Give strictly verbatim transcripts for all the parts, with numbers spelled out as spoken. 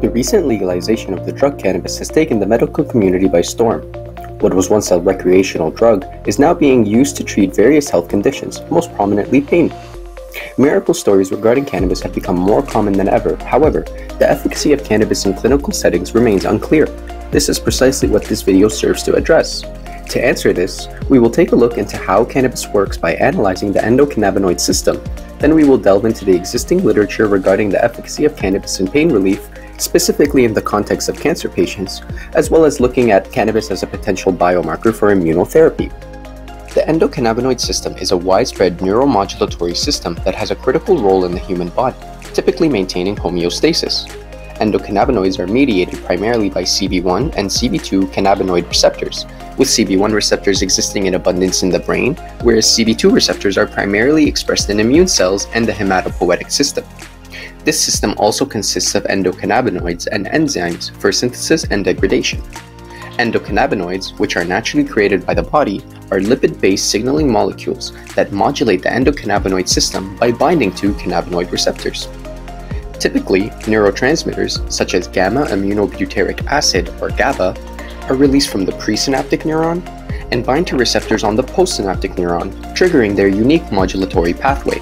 The recent legalization of the drug cannabis has taken the medical community by storm. What was once a recreational drug is now being used to treat various health conditions, most prominently pain. Miracle stories regarding cannabis have become more common than ever. However, the efficacy of cannabis in clinical settings remains unclear. This is precisely what this video serves to address. To answer this, we will take a look into how cannabis works by analyzing the endocannabinoid system. Then we will delve into the existing literature regarding the efficacy of cannabis in pain relief, specifically in the context of cancer patients, as well as looking at cannabis as a potential biomarker for immunotherapy. The endocannabinoid system is a widespread neuromodulatory system that has a critical role in the human body, typically maintaining homeostasis. Endocannabinoids are mediated primarily by C B one and C B two cannabinoid receptors, with C B one receptors existing in abundance in the brain, whereas C B two receptors are primarily expressed in immune cells and the hematopoietic system. This system also consists of endocannabinoids and enzymes for synthesis and degradation. Endocannabinoids, which are naturally created by the body, are lipid-based signaling molecules that modulate the endocannabinoid system by binding to cannabinoid receptors. Typically, neurotransmitters such as gamma-aminobutyric acid, or GABA, are released from the presynaptic neuron and bind to receptors on the postsynaptic neuron, triggering their unique modulatory pathway.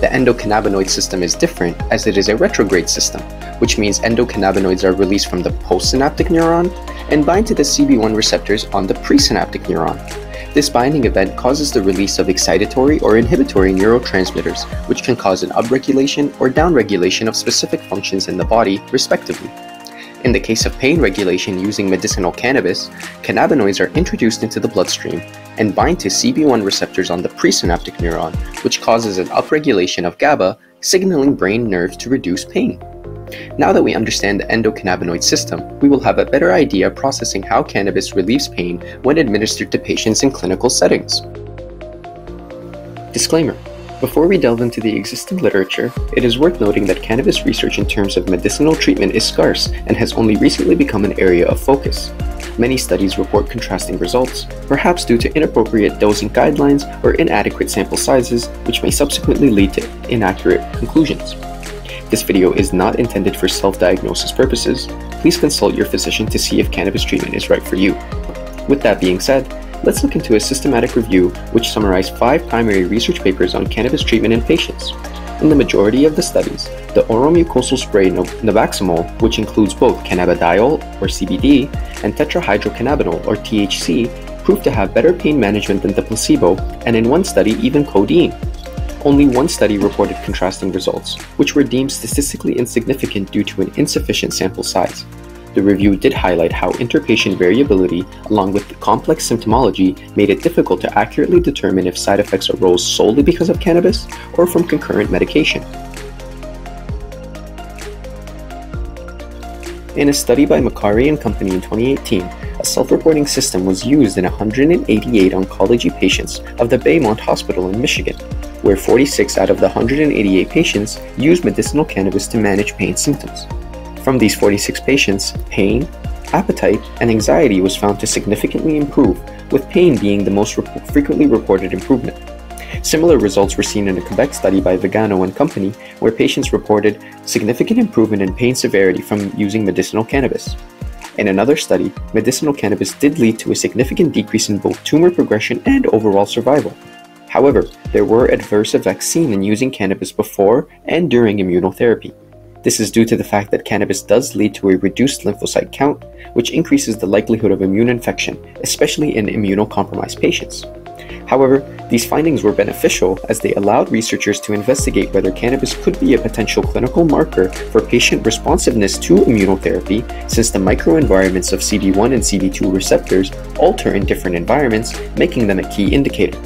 The endocannabinoid system is different as it is a retrograde system, which means endocannabinoids are released from the postsynaptic neuron and bind to the C B one receptors on the presynaptic neuron. This binding event causes the release of excitatory or inhibitory neurotransmitters, which can cause an upregulation or downregulation of specific functions in the body, respectively. In the case of pain regulation using medicinal cannabis, cannabinoids are introduced into the bloodstream and bind to C B one receptors on the presynaptic neuron, which causes an upregulation of GABA, signaling brain nerves to reduce pain. Now that we understand the endocannabinoid system, we will have a better idea processing how cannabis relieves pain when administered to patients in clinical settings. Disclaimer. Before we delve into the existing literature, it is worth noting that cannabis research in terms of medicinal treatment is scarce and has only recently become an area of focus. Many studies report contrasting results, perhaps due to inappropriate dosing guidelines or inadequate sample sizes, which may subsequently lead to inaccurate conclusions. This video is not intended for self-diagnosis purposes. Please consult your physician to see if cannabis treatment is right for you. With that being said, let's look into a systematic review which summarized five primary research papers on cannabis treatment in patients. In the majority of the studies, the oromucosal spray Novaximol, which includes both cannabidiol, or C B D, and tetrahydrocannabinol, or T H C, proved to have better pain management than the placebo, and in one study even codeine. Only one study reported contrasting results, which were deemed statistically insignificant due to an insufficient sample size. The review did highlight how interpatient variability, along with the complex symptomology, made it difficult to accurately determine if side effects arose solely because of cannabis or from concurrent medication. In a study by Macari and Company in twenty eighteen, a self-reporting system was used in one hundred eighty-eight oncology patients of the Beaumont Hospital in Michigan, where forty-six out of the one hundred eighty-eight patients used medicinal cannabis to manage pain symptoms. From these forty-six patients, pain, appetite, and anxiety was found to significantly improve, with pain being the most rep- frequently reported improvement. Similar results were seen in a Quebec study by Vigano and Company, where patients reported significant improvement in pain severity from using medicinal cannabis. In another study, medicinal cannabis did lead to a significant decrease in both tumor progression and overall survival. However, there were adverse effects seen in using cannabis before and during immunotherapy. This is due to the fact that cannabis does lead to a reduced lymphocyte count, which increases the likelihood of immune infection, especially in immunocompromised patients. However, these findings were beneficial as they allowed researchers to investigate whether cannabis could be a potential clinical marker for patient responsiveness to immunotherapy, since the microenvironments of C B one and C B two receptors alter in different environments, making them a key indicator.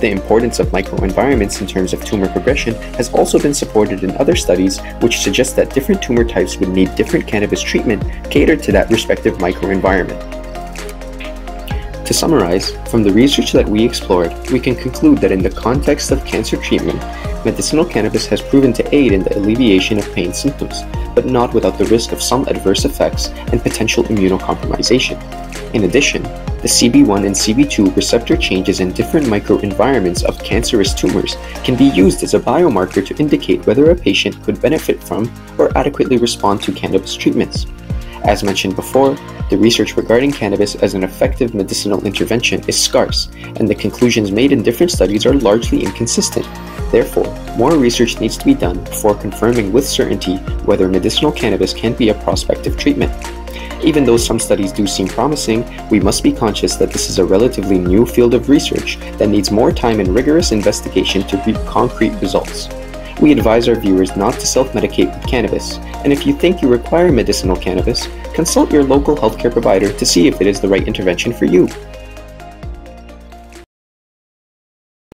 The importance of microenvironments in terms of tumor progression has also been supported in other studies, which suggest that different tumor types would need different cannabis treatment catered to that respective microenvironment. To summarize, from the research that we explored, we can conclude that in the context of cancer treatment, medicinal cannabis has proven to aid in the alleviation of pain symptoms, but not without the risk of some adverse effects and potential immunocompromisation. In addition, the C B one and C B two receptor changes in different microenvironments of cancerous tumors can be used as a biomarker to indicate whether a patient could benefit from or adequately respond to cannabis treatments. As mentioned before, the research regarding cannabis as an effective medicinal intervention is scarce, and the conclusions made in different studies are largely inconsistent. Therefore, more research needs to be done before confirming with certainty whether medicinal cannabis can be a prospective treatment. Even though some studies do seem promising, we must be conscious that this is a relatively new field of research that needs more time and rigorous investigation to reap concrete results. We advise our viewers not to self-medicate with cannabis, and if you think you require medicinal cannabis, consult your local healthcare provider to see if it is the right intervention for you.